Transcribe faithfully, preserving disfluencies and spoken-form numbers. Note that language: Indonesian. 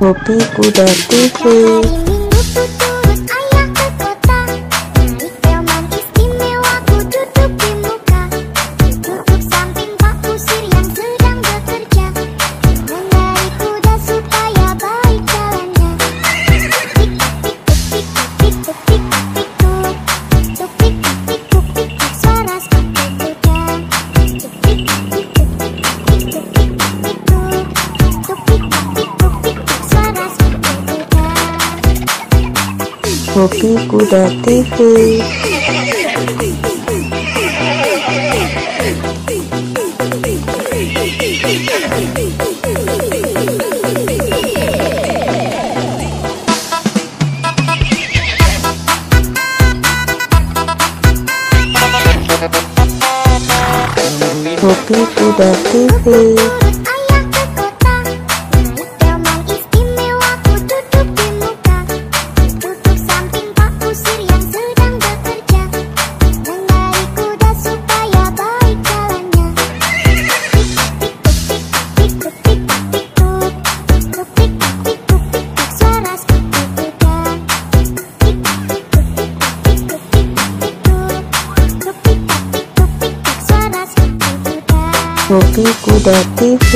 Hobi Kuda T V. Hobi Kuda T V. Hobi Kuda T V. Hobi Kuda T V.